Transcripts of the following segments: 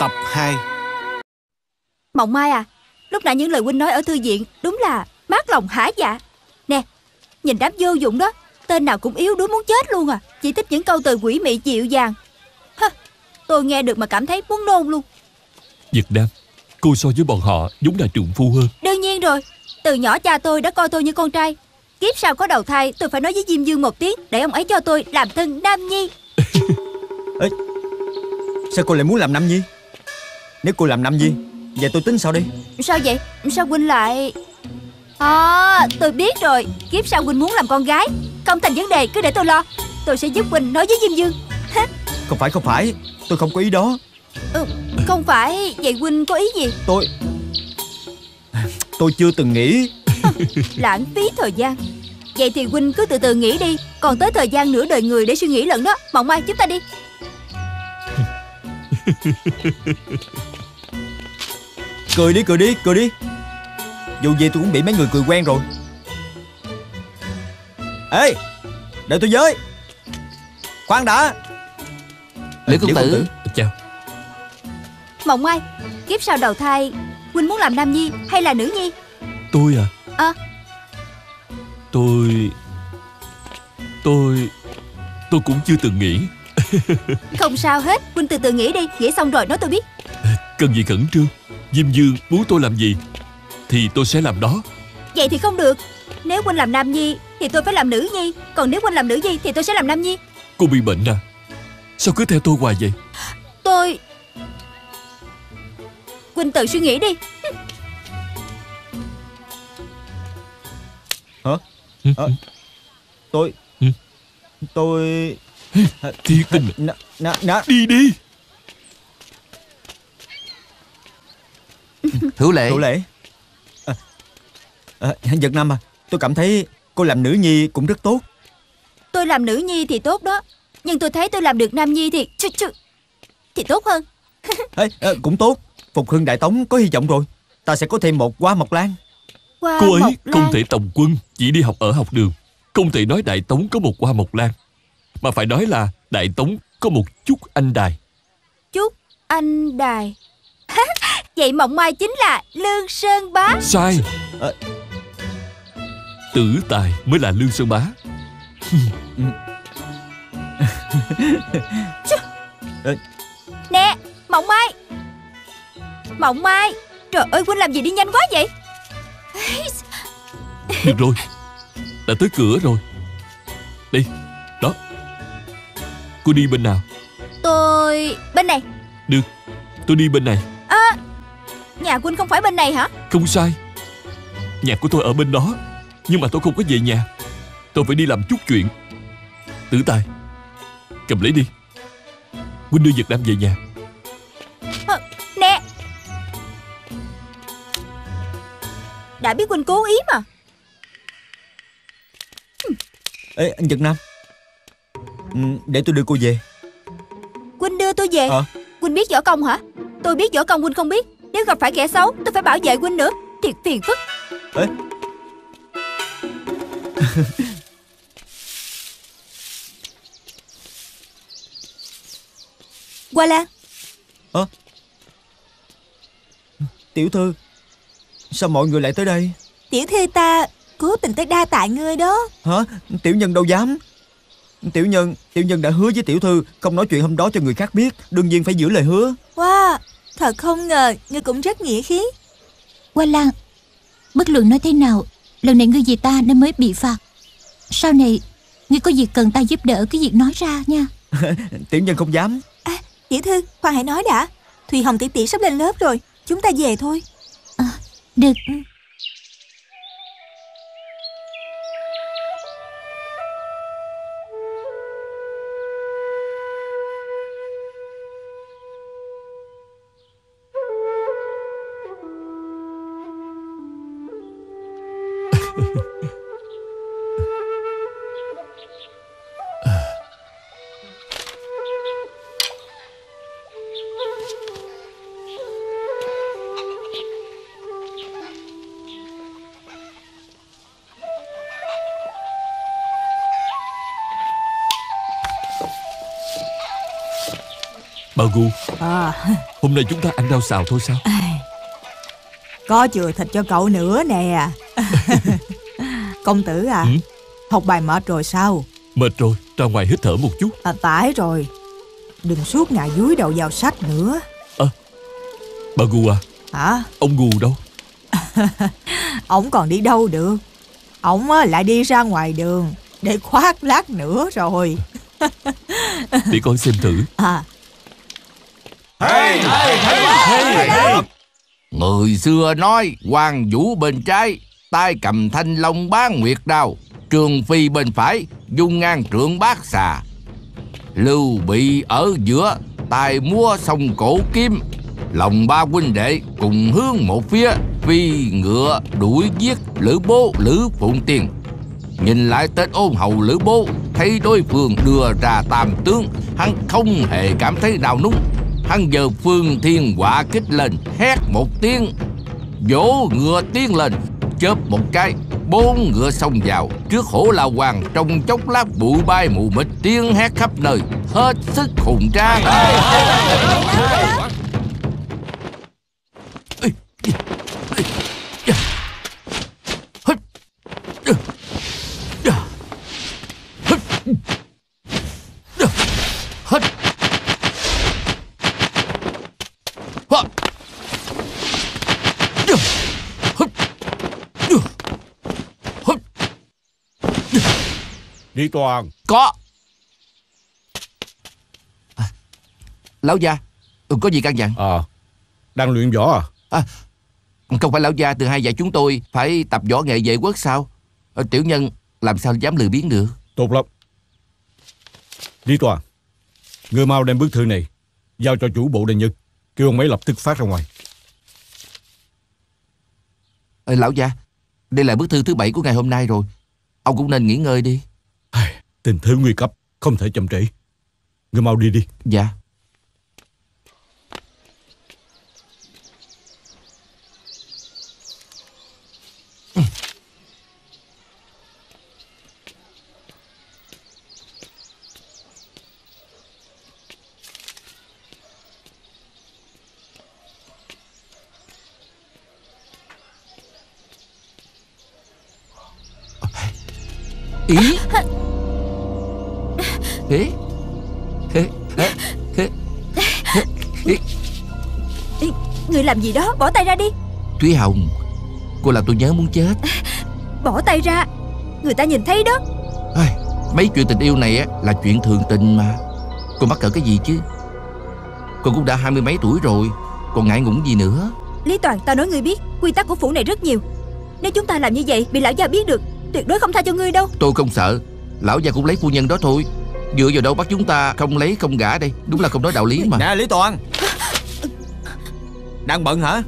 Tập 2. Mộng Mai à, lúc nãy những lời huynh nói ở thư viện đúng là mát lòng hả dạ. Nè, nhìn đám vô dụng đó, tên nào cũng yếu đuối muốn chết luôn à, chỉ thích những câu từ quỷ mị dịu dàng. Hơ, tôi nghe được mà cảm thấy muốn nôn luôn. Nhật Nam, cô so với bọn họ đúng là trượng phu hơn. Đương nhiên rồi, từ nhỏ cha tôi đã coi tôi như con trai. Kiếp sau có đầu thai, tôi phải nói với Diêm Dương một tiếng để ông ấy cho tôi làm thân nam nhi. Ê, sao cô lại muốn làm nam nhi? Nếu cô làm nam nhi vậy tôi tính sao đi? Sao vậy? Sao huynh lại... À, tôi biết rồi. Kiếp sau huynh muốn làm con gái. Không thành vấn đề, cứ để tôi lo. Tôi sẽ giúp huynh nói với Diêm Dương. Không phải, tôi không có ý đó. Không phải, vậy huynh có ý gì? Tôi chưa từng nghĩ. Lãng phí thời gian. Vậy thì huynh cứ từ từ nghĩ đi. Còn tới thời gian nửa đời người để suy nghĩ lận đó. Mộng Mai, chúng ta đi. Cười đi. Dù gì tôi cũng bị mấy người cười quen rồi. Ê, để tôi với. Khoan đã. Liễu công tử. Chào Mộng Mai, kiếp sau đầu thai huynh muốn làm nam nhi hay là nữ nhi? Tôi à? Tôi cũng chưa từng nghĩ. Không sao hết, huynh từ từ nghĩ đi. Nghĩ xong rồi nói tôi biết. Cần gì khẩn trương. Diêm Dương muốn tôi làm gì thì tôi sẽ làm đó. Vậy thì không được. Nếu huynh làm nam nhi thì tôi phải làm nữ nhi. Còn nếu huynh làm nữ nhi thì tôi sẽ làm nam nhi. Cô bị bệnh à? Sao cứ theo tôi hoài vậy? Huynh tự suy nghĩ đi. Hả? Tôi thiệt tình. Đi. Thủ lệ. Nhật Nam à, tôi cảm thấy cô làm nữ nhi cũng rất tốt. Tôi làm nữ nhi thì tốt đó, nhưng tôi thấy tôi làm được nam nhi thì tốt hơn. Cũng tốt. Phục hưng Đại Tống có hy vọng rồi. Ta sẽ có thêm một Hoa Mộc Lan. Cô ấy không thể tòng quân, chỉ đi học ở học đường. Không thể nói Đại Tống có một Hoa Mộc Lan, mà phải nói là Đại Tống có một chút anh đài. Chút anh đài. Vậy Mộng Mai chính là Lương Sơn Bá. Sai. Tử Tài mới là Lương Sơn Bá. Nè Mộng Mai, trời ơi, huynh làm gì đi nhanh quá vậy? Được rồi, đã tới cửa rồi. Đi, đó. Cô đi bên nào? Tôi... bên này. Được, tôi đi bên này. Nhà huynh không phải bên này hả? Không sai. Nhà của tôi ở bên đó, nhưng mà tôi không có về nhà. Tôi phải đi làm chút chuyện. Tử Tài, cầm lấy đi. Huynh đưa Nhật Nam về nhà. Nè, đã biết huynh cố ý mà. Ê, anh Nhật Nam, để tôi đưa cô về. Huynh đưa tôi về? Huynh biết võ công hả? Tôi biết võ công, huynh không biết. Nếu gặp phải kẻ xấu, tôi phải bảo vệ huynh nữa. Thiệt phiền phức. Ê. Qua Lan. Tiểu thư, sao mọi người lại tới đây? Tiểu thư ta cố tình tới đa tạ ngươi đó. Hả? Tiểu nhân đâu dám. Tiểu nhân đã hứa với tiểu thư không nói chuyện hôm đó cho người khác biết, đương nhiên phải giữ lời hứa. Wow, thật không ngờ ngươi cũng rất nghĩa khí. Qua Lan, bất luận nói thế nào, lần này ngươi vì ta nên mới bị phạt. Sau này ngươi có việc cần ta giúp đỡ, cứ việc nói ra nha. Tiểu nhân không dám. Tiểu thư, khoan hãy nói đã. Thúy Hồng tỷ tỷ sắp lên lớp rồi, chúng ta về thôi. Được. Bà Gu, hôm nay chúng ta ăn rau xào thôi sao? Có chừa thịt cho cậu nữa nè. Công tử à, học bài mệt rồi sao? Mệt rồi, ra ngoài hít thở một chút. Tải rồi, đừng suốt ngày dúi đầu vào sách nữa. Bà Gu à, ông Gu đâu? Ổng còn đi đâu được. Ổng lại đi ra ngoài đường để khoác lác nữa rồi. Để con xem thử. Người xưa nói Quan Vũ bên trái tay cầm Thanh Long Bán Nguyệt Đao, Trường Phi bên phải dung ngang Trượng Bác Xà Lưu, Bị ở giữa tay múa Song Cổ Kiếm. Lòng ba huynh đệ cùng hướng một phía, phi ngựa đuổi giết Lữ Bố, Lữ Phụng Tiên. Nhìn lại Tết Ôn Hầu Lữ Bố, thấy đối phương đưa ra tam tướng, hắn không hề cảm thấy nao núng. Hắn giơ phương thiên họa kích lên, hét một tiếng, vỗ ngựa tiến lên, chớp một cái, bốn ngựa xông vào. Trước Hổ Lao Quang, trong chốc lát bụi bay mù mịt, tiếng hét khắp nơi, hết sức hùng tráng. Lý Toàn có. Lão gia, có gì căn dặn? Đang luyện võ à? Không phải lão gia từ hai vợ chúng tôi phải tập võ nghệ vệ quốc sao? Tiểu nhân làm sao dám lười biếng được. Tốt lắm. Lý Toàn, người mau đem bức thư này giao cho chủ bộ đại nhân, kêu ông ấy lập tức phát ra ngoài. Lão gia, đây là bức thư thứ 7 của ngày hôm nay rồi, ông cũng nên nghỉ ngơi đi. Tình thế nguy cấp, không thể chậm trễ. Ngươi mau đi đi. Dạ. Ý. Người làm gì đó, bỏ tay ra đi. Thúy Hồng, cô làm tôi nhớ muốn chết. Bỏ tay ra, người ta nhìn thấy đó. Mấy chuyện tình yêu này là chuyện thường tình mà. Cô mắc cỡ cái gì chứ? Cô cũng đã 20 mấy tuổi rồi, còn ngại ngủng gì nữa. Lý Toàn, tao nói ngươi biết, quy tắc của phủ này rất nhiều. Nếu chúng ta làm như vậy, bị lão gia biết được, tuyệt đối không tha cho ngươi đâu. Tôi không sợ, lão gia cũng lấy phu nhân đó thôi. Dựa vào đâu bắt chúng ta không lấy không gả đây? Đúng là không nói đạo lý mà. Nè Lý Toàn, đang bận hả?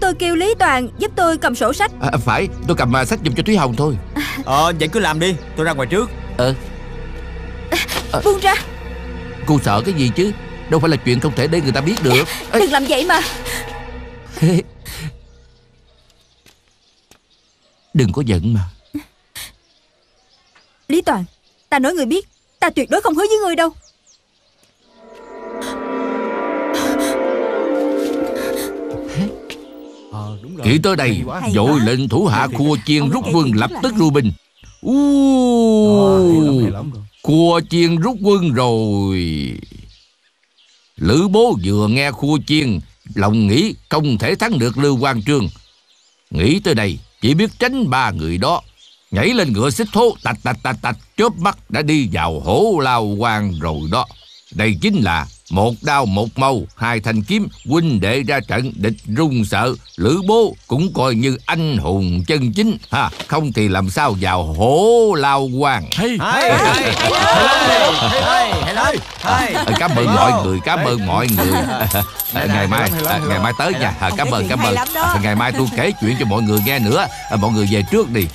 Tôi kêu Lý Toàn giúp tôi cầm sổ sách. Phải, tôi cầm sách giùm cho Thúy Hồng thôi. Vậy cứ làm đi, tôi ra ngoài trước. Buông ra. Cô sợ cái gì chứ? Đâu phải là chuyện không thể để người ta biết được. Đừng làm vậy mà. Đừng có giận mà. Lý Toàn, ta nói người biết, ta tuyệt đối không hứa với người đâu. Kỹ tới đây, vội lệnh thủ hạ khua chiên rút quân lập tức lui binh. Khua chiên rút quân rồi. Lữ Bố vừa nghe khua chiên, lòng nghĩ không thể thắng được Lưu Quang Trương. Nghĩ tới đây, chỉ biết tránh ba người đó, nhảy lên ngựa xích thố, tạch tạch tạch tạch, chớp mắt đã đi vào Hổ Lao Quang rồi đó. Đây chính là một đao một mâu, hai thanh kiếm, huynh đệ ra trận, địch run sợ. Lữ Bố cũng coi như anh hùng chân chính ha, không thì làm sao vào Hổ Lao Quang. Cảm ơn mọi người, cảm ơn mọi người. Ngày mai tới nha. Cảm ơn. Ngày mai tôi kể chuyện cho mọi người nghe nữa. Mọi người về trước đi.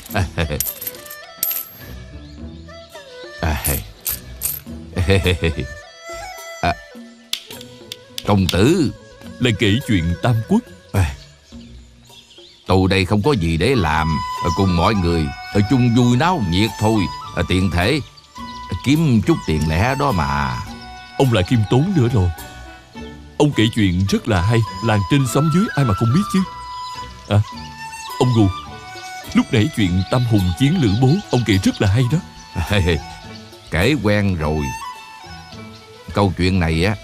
Công tử lại kể chuyện Tam Quốc. Tù đây không có gì để làm, cùng mọi người ở chung vui náo nhiệt thôi. Tiện thể kiếm chút tiền lẻ đó mà. Ông lại khiêm tốn nữa rồi. Ông kể chuyện rất là hay, làng trên xóm dưới ai mà không biết chứ. À, ông Gù, lúc nãy chuyện Tam Hùng chiến Lữ Bố ông kể rất là hay đó. Kể quen rồi. Câu chuyện này á,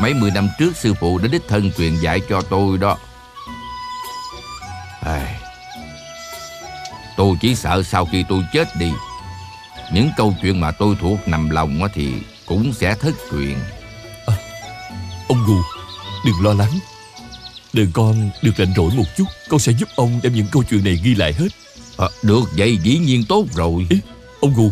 mấy mươi năm trước sư phụ đã đích thân truyền dạy cho tôi đó. Tôi chỉ sợ sau khi tôi chết đi, những câu chuyện mà tôi thuộc nằm lòng á thì cũng sẽ thất truyền. Ông Gù, đừng lo lắng. Đừng, con được rảnh rỗi một chút, con sẽ giúp ông đem những câu chuyện này ghi lại hết. Được vậy dĩ nhiên tốt rồi. Ý, ông Gù,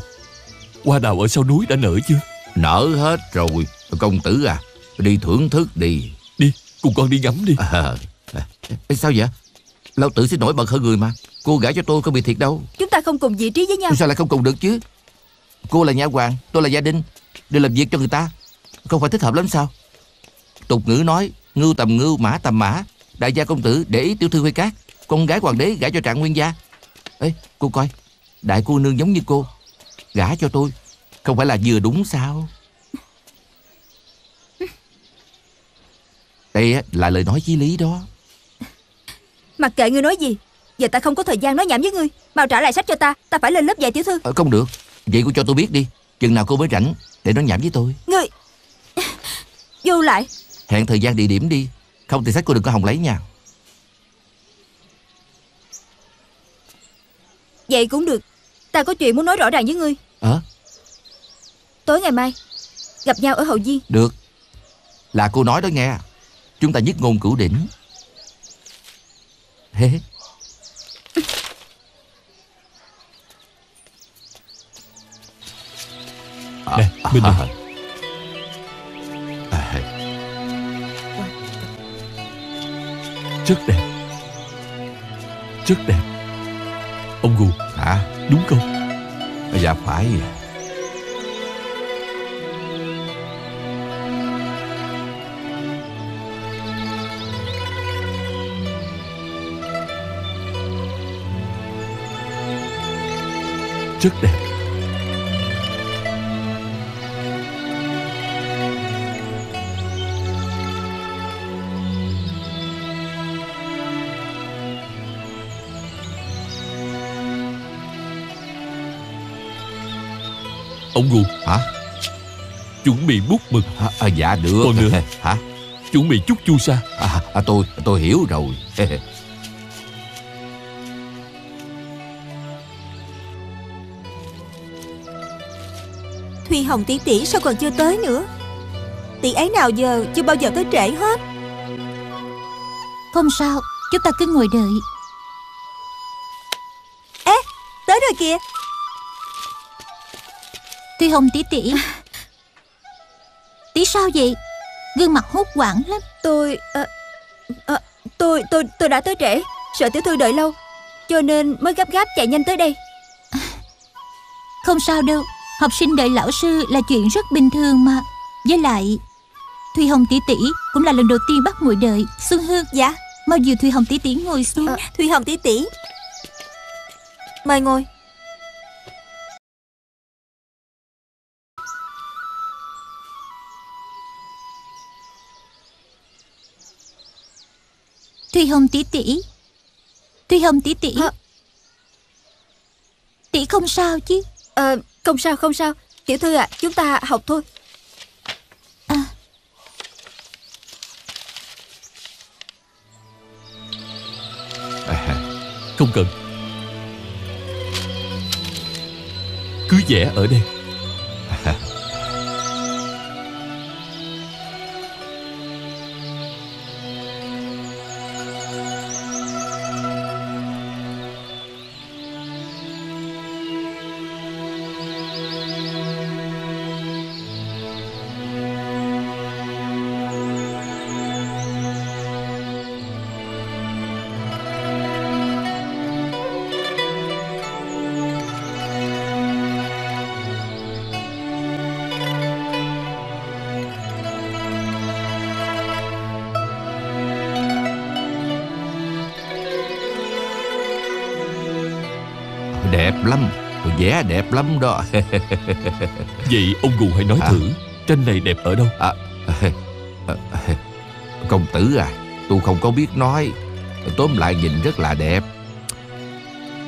hoa đào ở sau núi đã nở chưa? Nở hết rồi. Công tử à, đi thưởng thức đi. Đi, cùng con đi ngắm đi. Sao vậy? Lão tử sẽ nổi bật hơn người mà. Cô gả cho tôi không bị thiệt đâu. Chúng ta không cùng vị trí với nhau. Sao lại không cùng được chứ? Cô là nhà hoàng, tôi là gia đình, đều làm việc cho người ta, không phải thích hợp lắm sao? Tục ngữ nói ngưu tầm ngưu, mã tầm mã. Đại gia công tử để ý tiểu thư Huê Cát, con gái hoàng đế gả cho Trạng Nguyên gia. Ê, cô coi, đại cô nương giống như cô, gả cho tôi không phải là vừa đúng sao? Đây là lời nói chí lý đó. Mặc kệ ngươi nói gì, giờ ta không có thời gian nói nhảm với ngươi. Mau trả lại sách cho ta, ta phải lên lớp dạy tiểu thư. Không được, vậy cô cho tôi biết đi, chừng nào cô mới rảnh để nói nhảm với tôi. Ngươi vô lại. Hẹn thời gian địa điểm đi, không thì sách cô đừng có hòng lấy nha. Vậy cũng được, ta có chuyện muốn nói rõ ràng với ngươi. Tối ngày mai gặp nhau ở hậu viên. Được, là cô nói đó nghe. Chúng ta nhất ngôn cửu đỉnh. Nè, bên này. Rất đẹp, rất đẹp. Ông Gù, đúng không? Dạ phải. Rất đẹp. Ông Gù, chuẩn bị bút mực. Dạ được. Còn nữa, chuẩn bị chút chu sa. Tôi hiểu rồi. Thúy Hồng tỷ tỷ sao còn chưa tới nữa? Tỷ ấy nào giờ chưa bao giờ tới trễ hết. Không sao, chúng ta cứ ngồi đợi. Ê, tới rồi kìa. Thúy Hồng tỷ tỷ, tỷ sao vậy? Gương mặt hốt hoảng lắm. Tôi đã tới trễ, sợ tiểu thư đợi lâu, cho nên mới gấp gáp chạy nhanh tới đây. Không sao đâu, học sinh đợi lão sư là chuyện rất bình thường mà. Với lại Thúy Hồng tỷ tỷ cũng là lần đầu tiên bắt muội đợi. Xuân Hương, dạ, mau dìu Thúy Hồng tỷ tỷ ngồi xuống. Thúy Hồng tỷ tỷ, mời ngồi. Thúy Hồng tỷ tỷ, Thúy Hồng tỷ tỷ, tỷ không sao chứ? Không sao, không sao. Tiểu thư ạ, chúng ta học thôi. Không cần, cứ vẽ ở đây. Đẹp lắm, vẽ đẹp lắm đó. Vậy ông Gù hãy nói thử Tranh này đẹp ở đâu? Công tử à, tôi không có biết nói. Tóm lại nhìn rất là đẹp.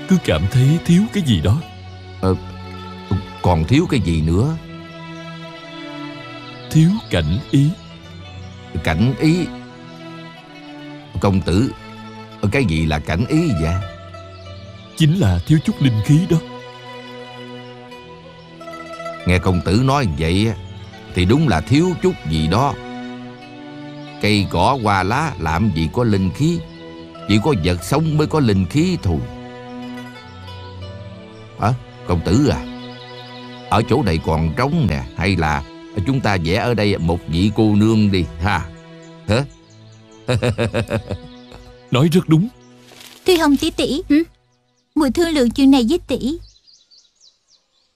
Cứ cảm thấy thiếu cái gì đó. Còn thiếu cái gì nữa? Thiếu cảnh ý. Cảnh ý? Công tử, cái gì là cảnh ý vậy? Chính là thiếu chút linh khí đó. Nghe công tử nói vậy thì đúng là thiếu chút gì đó. Cây cỏ hoa lá làm gì có linh khí, chỉ có vật sống mới có linh khí thôi. Hả? Công tử à, ở chỗ này còn trống nè, hay là chúng ta vẽ ở đây một vị cô nương đi ha? Hả? Nói rất đúng. Thúy Hồng tỷ tỷ, muội thương lượng chuyện này với tỷ.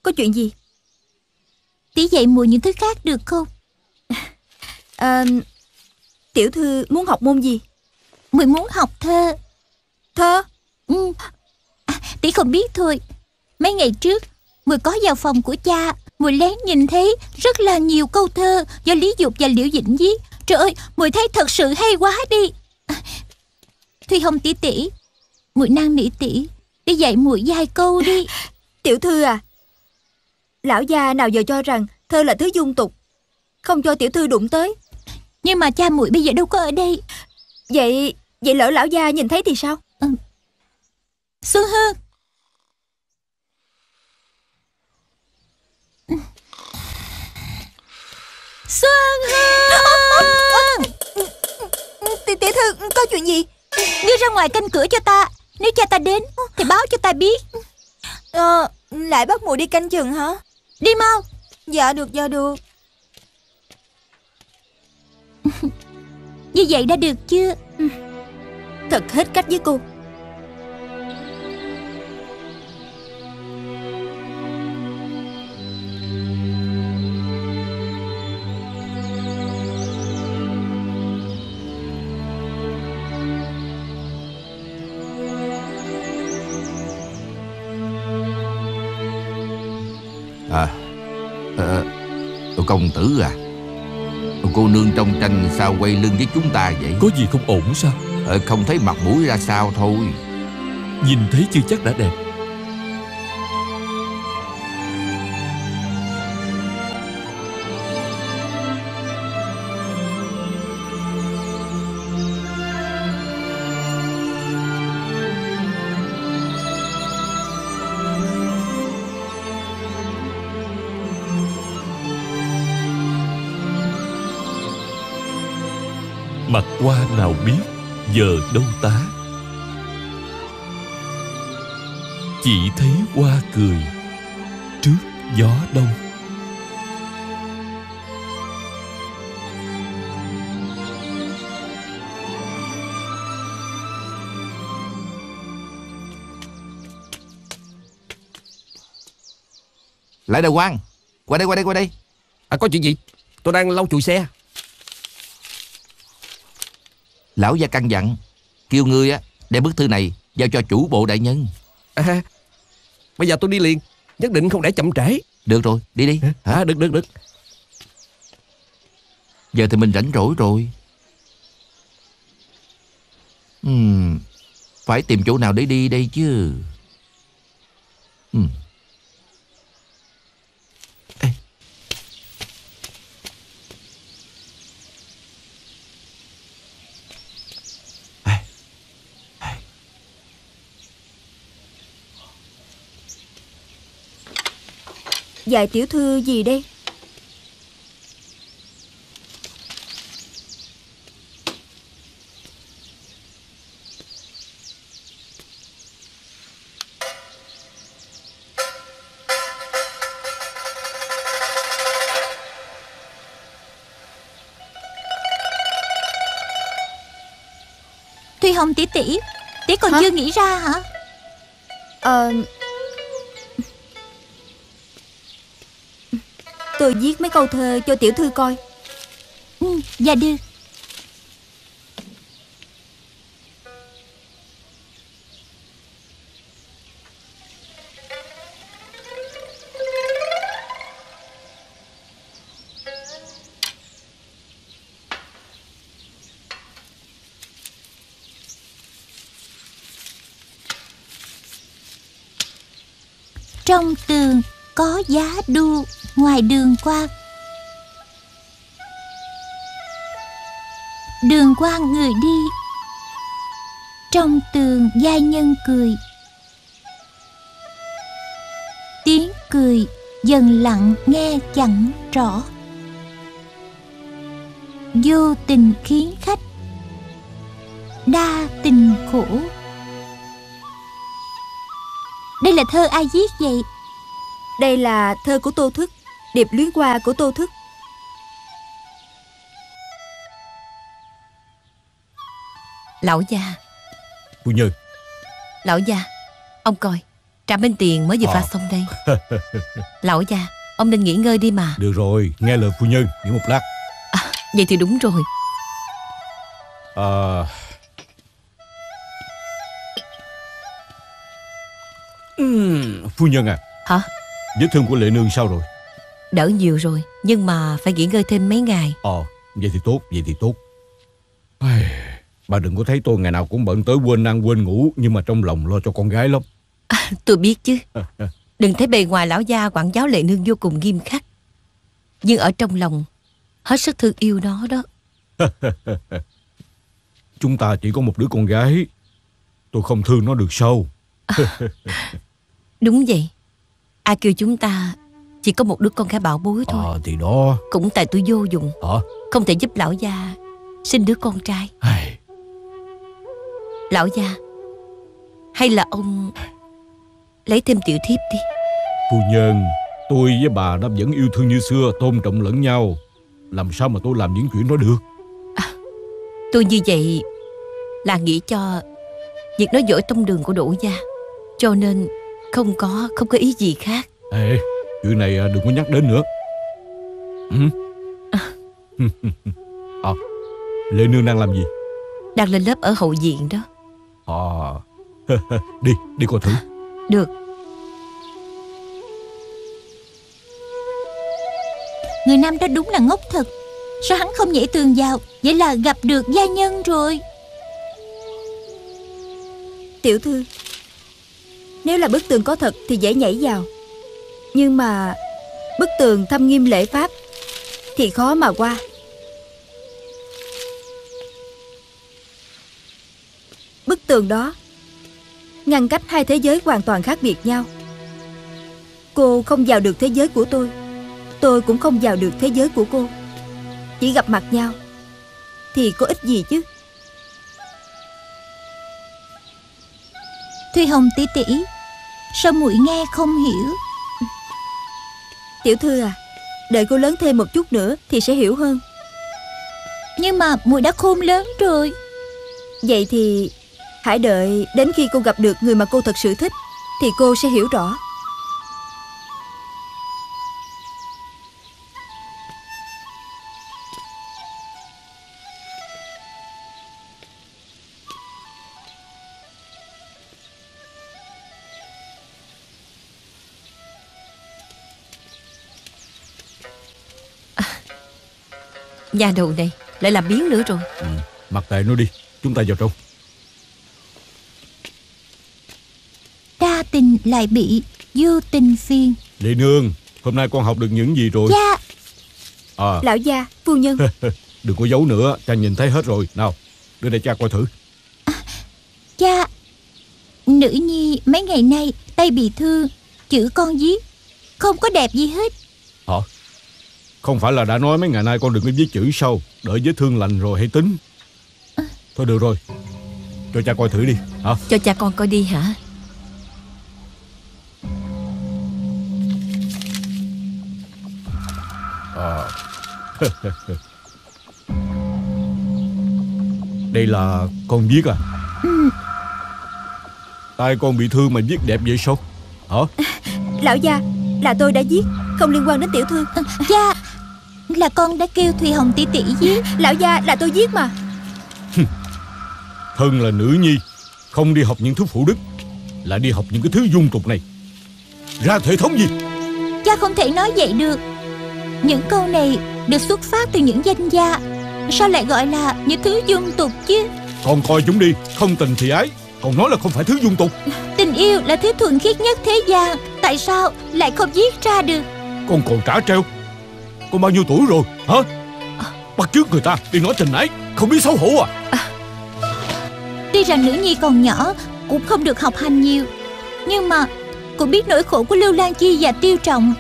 Có chuyện gì? Tỷ dạy muội những thứ khác được không? Tiểu thư muốn học môn gì? Muội muốn học thơ. Thơ? Tỷ không biết thôi. Mấy ngày trước muội có vào phòng của cha, muội lén nhìn thấy rất là nhiều câu thơ do Lý Dục và Liễu Dĩnh viết. Trời ơi, muội thấy thật sự hay quá đi. Thúy Hồng tỷ tỷ, muội năn nỉ tỷ, tỷ dạy muội vài câu đi. Tiểu thư à, lão gia nào giờ cho rằng thơ là thứ dung tục, không cho tiểu thư đụng tới. Nhưng mà cha muội bây giờ đâu có ở đây. Vậy lỡ lão gia nhìn thấy thì sao? Xuân Hương. Xuân Hương. Tiểu thư có chuyện gì? Đi ra ngoài canh cửa cho ta. Nếu cha ta đến thì báo cho ta biết. Lại bắt muội đi canh chừng hả? Đi mau. Dạ được. Như vậy đã được chưa? Thật hết cách với cô. Công tử à, cô nương trong tranh sao quay lưng với chúng ta vậy? Có gì không ổn sao? Không thấy mặt mũi ra sao thôi. Nhìn thấy chưa chắc đã đẹp. Mặt qua nào biết giờ đâu tá, chỉ thấy hoa cười trước gió đông. Lại Đầu Quang, qua đây. Có chuyện gì? Tôi đang lau chùi xe. Lão gia căn dặn kêu ngươi á đem bức thư này giao cho chủ bộ đại nhân. Bây giờ tôi đi liền, nhất định không để chậm trễ. Được rồi, đi. Được. Giờ thì mình rảnh rỗi rồi. Phải tìm chỗ nào để đi đây chứ. Dạy tiểu thư gì đây? Thúy Hồng tỷ tỷ, tỷ còn chưa nghĩ ra hả? Tôi viết mấy câu thơ cho tiểu thư coi. Dạ được. Trong tường có giá đu, ngoài đường qua. Đường qua người đi, trong tường giai nhân cười. Tiếng cười dần lặng nghe chẳng rõ, vô tình khiến khách đa tình khổ. Đây là thơ ai viết vậy? Đây là thơ của Tô Thức, điệp luyến qua của Tô Thức. Lão gia. Phu nhân. Lão gia, ông coi, Trạm Minh Tiền mới vừa pha xong đây. Lão gia, ông nên nghỉ ngơi đi mà. Được rồi, nghe lời phu nhân, nghỉ một lát. Vậy thì đúng rồi. Phu nhân à. Hả? Vết thương của Lệ Nương sao rồi? Đỡ nhiều rồi, nhưng mà phải nghỉ ngơi thêm mấy ngày. Vậy thì tốt, vậy thì tốt. Bà đừng có thấy tôi ngày nào cũng bận tới quên ăn quên ngủ, nhưng mà trong lòng lo cho con gái lắm. Tôi biết chứ. Đừng thấy bề ngoài lão gia quản giáo Lệ Nương vô cùng nghiêm khắc, nhưng ở trong lòng hết sức thương yêu nó đó. Chúng ta chỉ có một đứa con gái, tôi không thương nó được sao? Đúng vậy. Ai kêu chúng ta chỉ có một đứa con gái bảo bối thôi. Thì đó. Cũng tại tôi vô dụng. Không thể giúp lão gia sinh đứa con trai. Lão gia, hay là ông lấy thêm tiểu thiếp đi. Phu nhân, tôi với bà đã vẫn yêu thương như xưa, tôn trọng lẫn nhau. Làm sao mà tôi làm những chuyện đó được? Tôi như vậy là nghĩ cho việc nói dối tông đường của Đỗ gia, cho nên không có ý gì khác. Chuyện này đừng có nhắc đến nữa. Lệ Nương đang làm gì? Đang lên lớp ở hậu viện đó. Đi coi thử. Được. Người nam đó đúng là ngốc thật. Sao hắn không nhảy tường vào? Vậy là gặp được gia nhân rồi. Tiểu thư, nếu là bức tường có thật thì dễ nhảy vào, nhưng mà bức tường thâm nghiêm lễ pháp thì khó mà qua. Bức tường đó ngăn cách hai thế giới hoàn toàn khác biệt nhau. Cô không vào được thế giới của tôi, tôi cũng không vào được thế giới của cô. Chỉ gặp mặt nhau thì có ích gì chứ? Thúy Hồng tỷ tỷ, sao muội nghe không hiểu? Tiểu thư à, đợi cô lớn thêm một chút nữa thì sẽ hiểu hơn. Nhưng mà muội đã khôn lớn rồi. Vậy thì hãy đợi đến khi cô gặp được người mà cô thật sự thích thì cô sẽ hiểu rõ. Nhà đầu này lại làm biếng nữa rồi. Mặc kệ nó đi, chúng ta vào trong. Đa tình lại bị vô tình phiền. Lệ Nương, hôm nay con học được những gì rồi? Dạ. Lão gia, phu nhân. Đừng có giấu nữa, cha nhìn thấy hết rồi. Nào, đưa đây cha coi thử. Cha, nữ nhi mấy ngày nay tay bị thương, chữ con viết không có đẹp gì hết. Không phải là đã nói mấy ngày nay con đừng có viết chữ sao? Đợi vết thương lành rồi hãy tính. Thôi được rồi, cho cha coi thử đi. Cho cha con coi đi hả? Đây là con viết à? Tay con bị thương mà viết đẹp vậy sao? Lão gia, là tôi đã viết, không liên quan đến tiểu thư. Dạ, là con đã kêu Thùy Hồng tỷ tỷ viết. Lão gia, là tôi viết mà. Thân là nữ nhi, không đi học những thứ phụ đức, lại đi học những cái thứ dung tục này, ra thể thống gì? Cha không thể nói vậy được. Những câu này được xuất phát từ những danh gia, sao lại gọi là những thứ dung tục chứ? Con coi chúng đi, không tình thì ái, Còn nói là không phải thứ dung tục. Tình yêu là thứ thuần khiết nhất thế gian, tại sao lại không giết ra được? Con còn trả treo. Con bao nhiêu tuổi rồi hả? Bắt chước người ta đi nói tình ái, không biết xấu hổ à? Tuy rằng nữ nhi còn nhỏ, cũng không được học hành nhiều, nhưng mà cũng biết nỗi khổ của Lưu Lan Chi và Tiêu Trọng,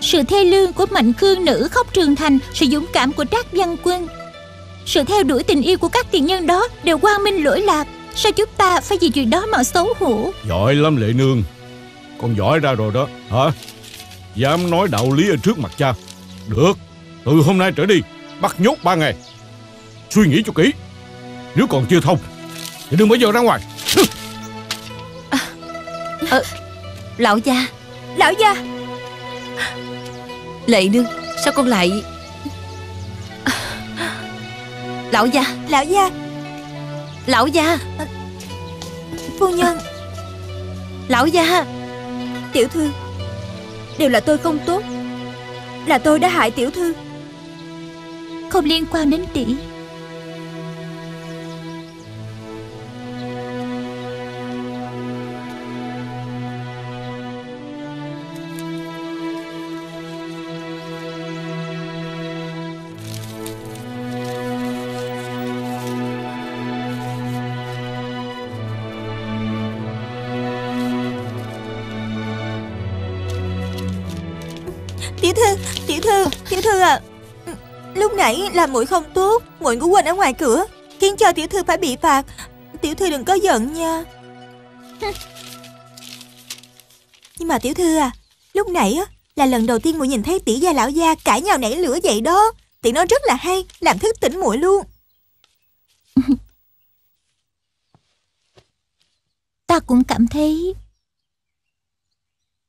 sự thê lương của Mạnh Khương nữ khóc trường thành, sự dũng cảm của Trác Văn Quân, sự theo đuổi tình yêu của các tiền nhân đó đều quang minh lỗi lạc. Sao chúng ta phải vì chuyện đó mà xấu hổ? Giỏi lắm Lệ Nương, con giỏi ra rồi đó hả? Dám nói đạo lý ở trước mặt cha. Được, từ hôm nay trở đi bắt nhốt 3 ngày. Suy nghĩ cho kỹ, nếu còn chưa thông thì đừng bao giờ ra ngoài. Lão gia, lão gia. Lệ Nương, sao con lại... Lão gia, lão gia, lão gia. Phu nhân. Lão gia. Tiểu thư, đều là tôi không tốt, là tôi đã hại tiểu thư, không liên quan đến tỷ. Tiểu thư à, lúc nãy là muội không tốt, muội ngủ quên ở ngoài cửa, khiến cho tiểu thư phải bị phạt. Tiểu thư đừng có giận nha. Nhưng mà tiểu thư à, lúc nãy á là lần đầu tiên muội nhìn thấy tỷ gia lão gia cãi nhau nảy lửa vậy đó. Tỷ nói rất là hay, làm thức tỉnh muội luôn. Ta cũng cảm thấy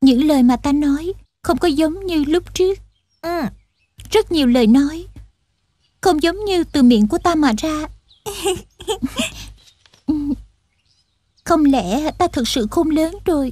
những lời mà ta nói không có giống như lúc trước. Rất nhiều lời nói không giống như từ miệng của ta mà ra. Không lẽ ta thực sự khôn lớn rồi?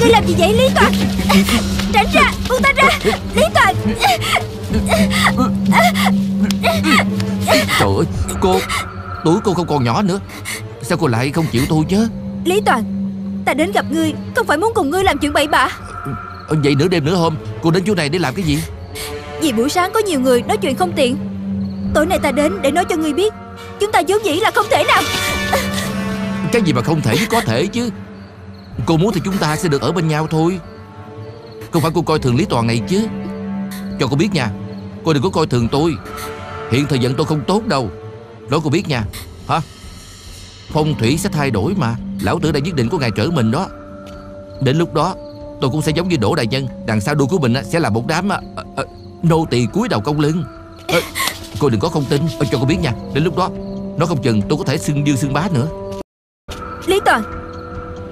Ngươi làm gì vậy Lý Toàn? Tránh ra, buông ta ra Lý Toàn. Trời ơi, cô, tuổi cô không còn nhỏ nữa, sao cô lại không chịu tôi chứ? Lý Toàn, ta đến gặp ngươi không phải muốn cùng ngươi làm chuyện bậy bạ. Vậy nửa đêm nửa hôm cô đến chỗ này để làm cái gì? Vì buổi sáng có nhiều người nói chuyện không tiện, tối nay ta đến để nói cho ngươi biết, chúng ta vốn dĩ là không thể nào. Cái gì mà không thể, có thể chứ. Cô muốn thì chúng ta sẽ được ở bên nhau thôi. Không phải cô coi thường Lý Toàn này chứ. Cho cô biết nha, cô đừng có coi thường tôi. Hiện thời vận tôi không tốt đâu, nói cô biết nha. Hả? Phong thủy sẽ thay đổi mà. Lão tử đã nhất định có ngày trở mình đó. Đến lúc đó tôi cũng sẽ giống như Đỗ đại nhân, đằng sau đuôi của mình sẽ là một đám nô tỳ cúi đầu cong lưng. Cô đừng có không tin. Cho cô biết nha, đến lúc đó nó không chừng tôi có thể xưng Dương xưng bá nữa. Lý Toàn,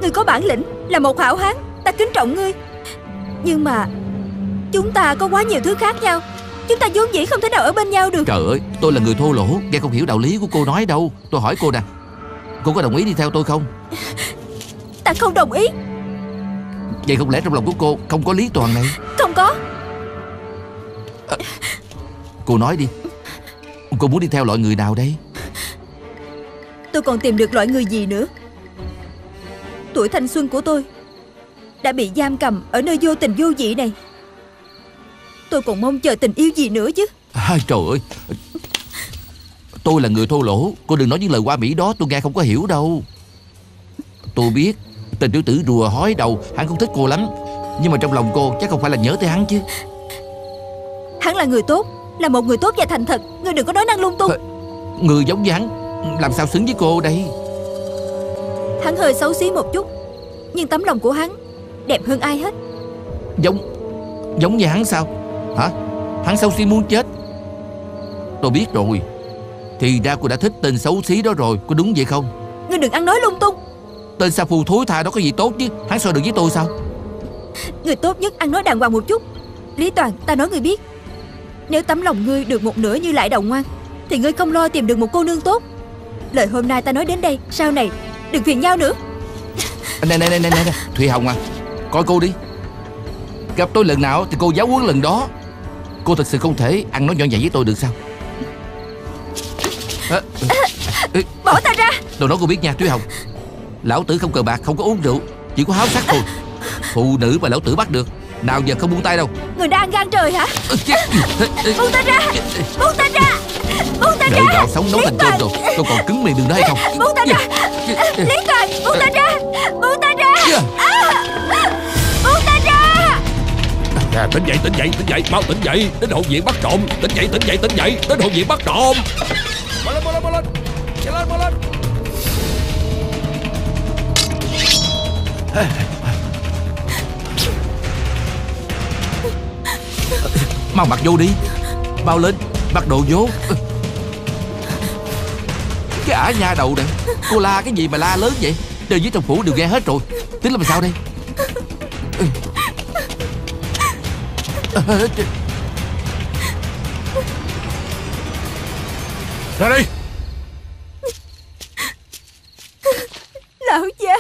ngươi có bản lĩnh, là một hảo hán, ta kính trọng ngươi. Nhưng mà chúng ta có quá nhiều thứ khác nhau, chúng ta vốn dĩ không thể nào ở bên nhau được. Trời ơi, tôi là người thô lỗ, nghe không hiểu đạo lý của cô nói đâu. Tôi hỏi cô nè, cô có đồng ý đi theo tôi không? Ta không đồng ý. Vậy không lẽ trong lòng của cô không có Lý Toàn này? Không có. Cô nói đi, cô muốn đi theo loại người nào đây? Tôi còn tìm được loại người gì nữa? Tuổi thanh xuân của tôi đã bị giam cầm ở nơi vô tình vô vị này, tôi còn mong chờ tình yêu gì nữa chứ. Trời ơi, tôi là người thô lỗ, cô đừng nói những lời hoa mỹ đó, tôi nghe không có hiểu đâu. Tôi biết tình tiểu tử rùa hói đầu hắn không thích cô lắm, nhưng mà trong lòng cô chắc không phải là nhớ tới hắn chứ. Hắn là người tốt, là một người tốt và thành thật, ngươi đừng có nói năng lung tung. Người giống như hắn làm sao xứng với cô đây? Hắn hơi xấu xí một chút, nhưng tấm lòng của hắn đẹp hơn ai hết. Giống như hắn sao? Hả? Hắn xấu xí muốn chết. Tôi biết rồi, thì ra cô đã thích tên xấu xí đó rồi, có đúng vậy không? Ngươi đừng ăn nói lung tung. Tên sa phù thối tha đó có gì tốt chứ, hắn so được với tôi sao? Người tốt nhất ăn nói đàng hoàng một chút. Lý Toàn, ta nói ngươi biết, Nếu tấm lòng ngươi được một nửa như Lại Đầu ngoan, thì ngươi không lo tìm được một cô nương tốt. Lời hôm nay ta nói đến đây, sau này đừng phiền nhau nữa. Này, Thúy Hồng à, coi cô đi. Gặp tôi lần nào thì cô giáo huấn lần đó. Cô thật sự không thể ăn nói nhỏ nhẹ với tôi được sao? Bỏ ta ra. Đồ đó cô biết nha Thúy Hồng. Lão tử không cờ bạc, không có uống rượu, chỉ có háo sắc thôi. Phụ nữ mà lão tử bắt được nào giờ không buông tay đâu. Người đã ăn gan trời hả? Buông ta ra, buông ta ra, buông ta ra. Đợi gạo sống nấu thành cơm rồi tôi còn cứng miệng đừng nói hay không? Buông ta ra Lý Toàn, buông ta ra, buông ta ra, buông ta ra. Tỉnh dậy, mau tỉnh dậy, đến hộ viện bắt trộm. Tỉnh dậy, đến hộ viện bắt trộm. Mau lên. Mau mặc vô đi. Mau lên, mặc đồ vô. Cái ả nha đầu này, cô la cái gì mà la lớn vậy? Đời dưới trong phủ đều nghe hết rồi. Tính làm sao đây? Ra đi. Lão gia.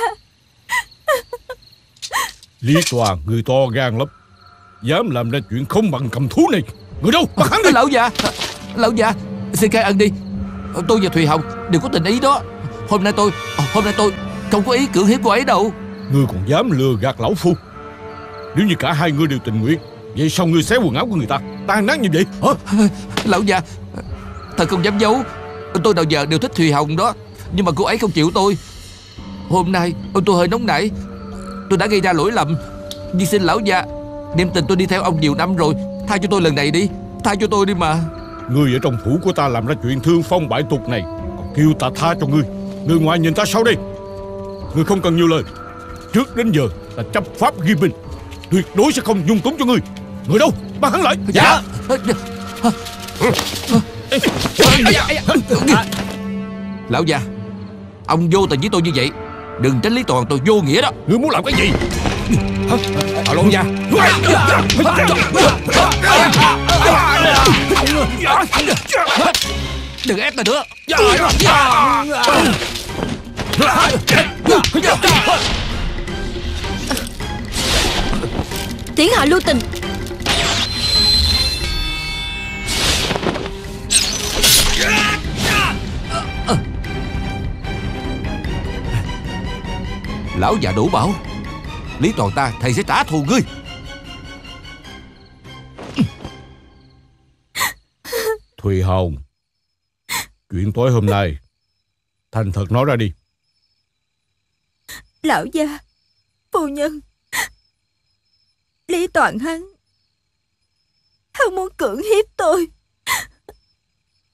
Lý Toàn, người to gan lắm, dám làm ra chuyện không bằng cầm thú này. Người đâu, bắt hắn đi. Lão già, xin khai ân đi. Tôi và Thùy Hồng đều có tình ý đó. Hôm nay tôi không có ý cưỡng hiếp cô ấy đâu. Ngươi còn dám lừa gạt lão phu? Nếu như cả hai ngươi đều tình nguyện, vậy sao ngươi xé quần áo của người ta, tan nát như vậy hả? Lão già, thật không dám giấu, tôi nào giờ đều thích Thùy Hồng đó. Nhưng mà cô ấy không chịu tôi. Hôm nay tôi hơi nóng nảy, tôi đã gây ra lỗi lầm. Nhưng xin lão già, niềm tình tôi đi theo ông nhiều năm rồi, tha cho tôi lần này đi. Tha cho tôi đi mà. Ngươi ở trong phủ của ta làm ra chuyện thương phong bại tục này, còn kêu ta tha cho ngươi? Người ngoài nhìn ta sao đây? Ngươi không cần nhiều lời. Trước đến giờ ta chấp pháp ghi minh, tuyệt đối sẽ không dung túng cho ngươi. Người đâu, bắt hắn lại. Dạ. Lão già, ông vô tình với tôi như vậy, đừng trách Lý Toàn tôi vô nghĩa đó. Ngươi muốn làm cái gì? Ở lộn ra. Đừng ép ta nữa. Tiếng hạ lưu tình. Lão già Đỗ Bảo, Lý Toàn ta thầy sẽ trả thù ngươi. Thùy Hồng, chuyện tối hôm nay thành thật nói ra đi. Lão gia, phu nhân, Lý Toàn hắn muốn cưỡng hiếp tôi.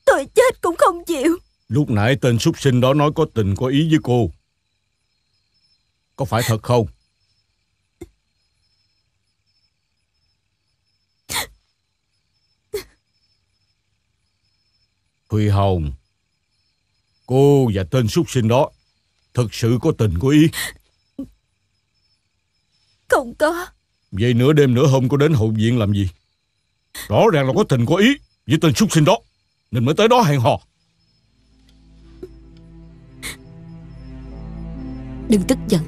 Tôi chết cũng không chịu. Lúc nãy tên súc sinh đó nói có tình có ý với cô, có phải thật không? Thùy Hồng, cô và tên súc sinh đó thực sự có tình có ý? Không có. Vậy nửa đêm nửa hôm cô đến hậu viện làm gì? Rõ ràng là có tình có ý với tên súc sinh đó, nên mới tới đó hẹn hò. Đừng tức giận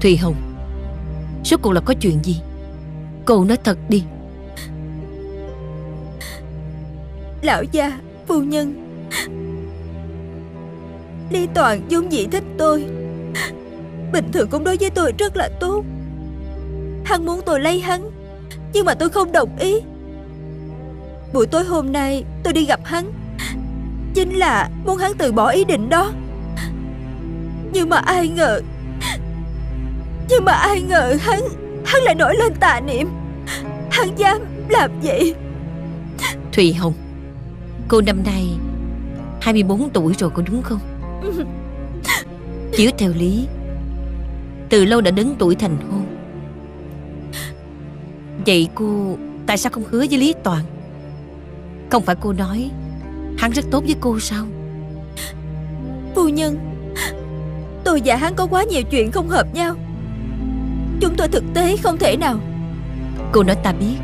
Thùy Hồng, rốt cuộc là có chuyện gì? Cô nói thật đi. Lão gia, phu nhân, Lý Toàn vốn dĩ thích tôi, bình thường cũng đối với tôi rất là tốt. Hắn muốn tôi lấy hắn, nhưng mà tôi không đồng ý. Buổi tối hôm nay tôi đi gặp hắn, chính là muốn hắn từ bỏ ý định đó. Nhưng mà ai ngờ hắn lại nổi lên tà niệm. Hắn dám làm vậy. Thùy Hồng, cô năm nay 24 tuổi rồi có đúng không? Chiếu theo lý, từ lâu đã đến tuổi thành hôn. Vậy cô tại sao không hứa với Lý Toàn? Không phải cô nói hắn rất tốt với cô sao? Phu nhân, tôi và hắn có quá nhiều chuyện không hợp nhau. Chúng tôi thực tế không thể nào. Cô nói ta biết,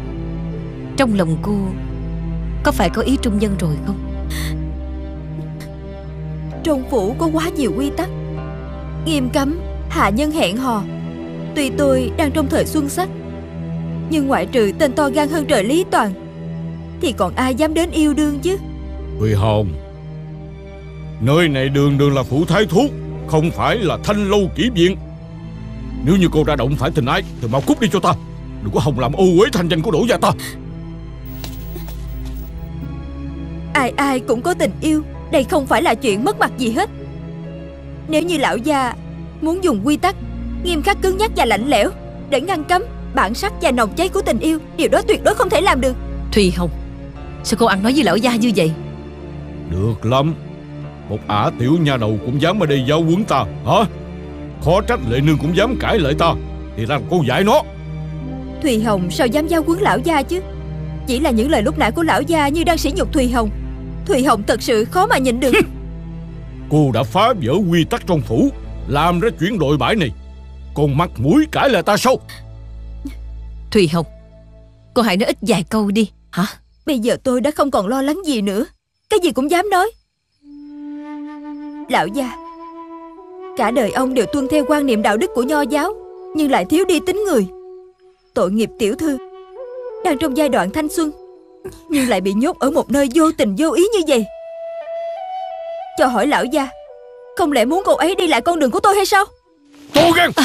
Trong lòng cô có phải có ý trung nhân rồi không? Trong phủ có quá nhiều quy tắc, nghiêm cấm hạ nhân hẹn hò. Tuy tôi đang trong thời xuân sắc, nhưng ngoại trừ tên to gan hơn trời Lý Toàn thì còn ai dám đến yêu đương chứ? Thúy Hồng, nơi này đường đường là phủ thái thuốc, không phải là thanh lâu kỹ viện. Nếu như cô ra động phải tình ái thì mau cút đi cho ta, đừng có hòng làm ô uế thanh danh của Đỗ gia ta. Ai ai cũng có tình yêu, đây không phải là chuyện mất mặt gì hết. Nếu như lão gia muốn dùng quy tắc nghiêm khắc, cứng nhắc và lạnh lẽo để ngăn cấm bản sắc và nồng cháy của tình yêu, điều đó tuyệt đối không thể làm được. Thúy Hồng, sao cô ăn nói với lão gia như vậy? Được lắm, một ả tiểu nha đầu cũng dám ở đây giáo huấn ta hả? Khó trách Lệ Nương cũng dám cãi lại ta, thì làm cô giải nó. Thùy Hồng sao dám giao huấn lão gia chứ? Chỉ là những lời lúc nãy của lão gia như đang sỉ nhục Thùy Hồng. Thùy Hồng thật sự khó mà nhịn được. Cô đã phá vỡ quy tắc trong phủ, làm ra chuyện đội bãi này, còn mặt mũi cãi lại ta sao? Thùy Hồng, cô hãy nói ít vài câu đi hả? Bây giờ tôi đã không còn lo lắng gì nữa, cái gì cũng dám nói. Lão gia, cả đời ông đều tuân theo quan niệm đạo đức của nho giáo, nhưng lại thiếu đi tính người. Tội nghiệp tiểu thư, đang trong giai đoạn thanh xuân nhưng lại bị nhốt ở một nơi vô tình vô ý như vậy. Cho hỏi lão gia, không lẽ muốn cô ấy đi lại con đường của tôi hay sao? Tô gan à,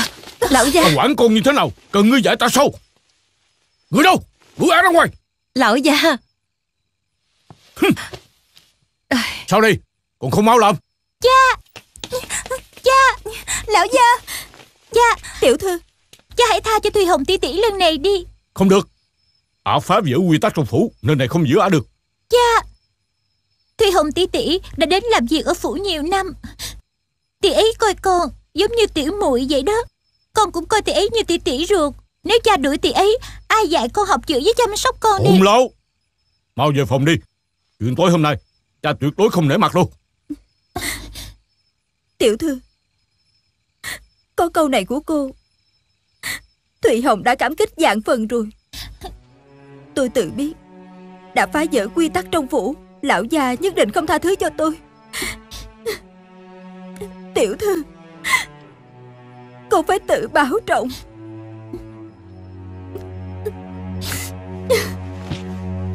lão gia, quản con như thế nào cần ngươi dạy ta sao? Người đâu? Người ở ra ngoài. Lão gia. Sao đi? Còn không mau làm. Cha, cha, lão gia, cha, tiểu thư, cha hãy tha cho Thùy Hồng tỷ tỷ lần này đi. Không được, ả phá vỡ quy tắc trong phủ, nơi này không giữ ả được. Cha, Thùy Hồng tỷ tỷ đã đến làm việc ở phủ nhiều năm, tỷ ấy coi con giống như tiểu muội vậy đó. Con cũng coi tỷ ấy như tỷ tỷ ruột. Nếu cha đuổi tỷ ấy, ai dạy con học chữ với chăm sóc con đi. Hùng lâu, mau về phòng đi. Chuyện tối hôm nay cha tuyệt đối không nể mặt luôn. Tiểu thư, có câu này của cô, Thùy Hồng đã cảm kích vạn phần rồi. Tôi tự biết đã phá vỡ quy tắc trong phủ, lão gia nhất định không tha thứ cho tôi. Tiểu thư, cô phải tự bảo trọng.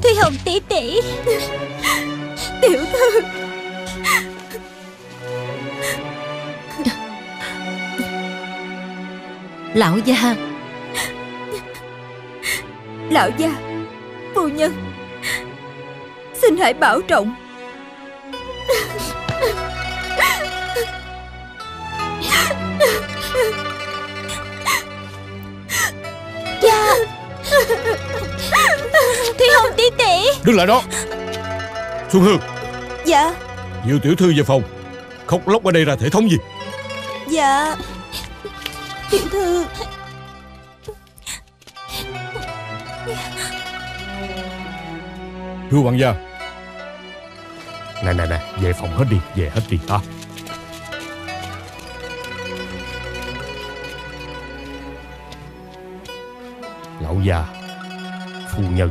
Thùy Hồng tỷ tỷ, tiểu thư. Lão gia, lão gia, phu nhân, xin hãy bảo trọng. Cha, Thùy Hồng tỷ tỷ, đứng lại đó. Xuân Hương. Dạ. Nhiều tiểu thư về phòng, khóc lóc ở đây ra thể thống gì? Dạ. Tiểu thư, thưa hoàng gia. Nè, về phòng hết đi, về hết đi ta. Lão gia, phu nhân,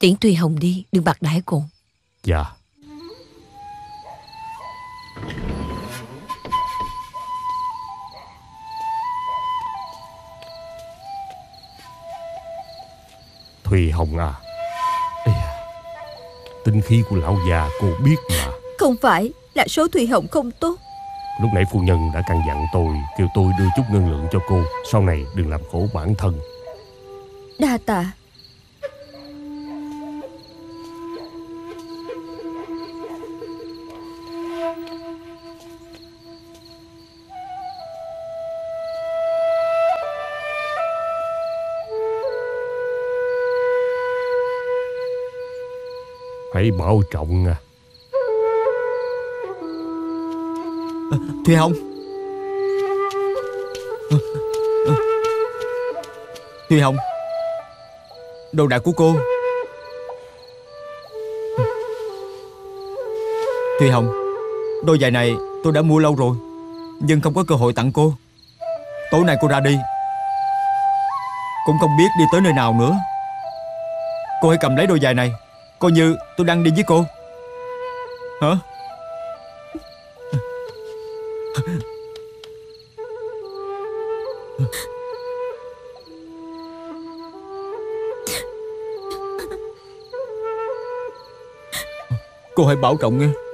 tiễn Thùy Hồng đi, đừng bạc đãi cô. Dạ. Thùy Hồng à, tính khí của lão già cô biết mà. Không phải là số Thùy Hồng không tốt. Lúc nãy phu nhân đã căn dặn tôi, kêu tôi đưa chút ngân lượng cho cô, sau này đừng làm khổ bản thân. Đa tạ. Hãy bảo trọng à. Thùy Hồng, Thùy Hồng, đồ đạc của cô. Thúy Hồng, đôi giày này tôi đã mua lâu rồi, nhưng không có cơ hội tặng cô. Tối nay cô ra đi, cũng không biết đi tới nơi nào nữa. Cô hãy cầm lấy đôi giày này, coi như tôi đang đi với cô. Hả? Cô hãy bảo trọng nghe.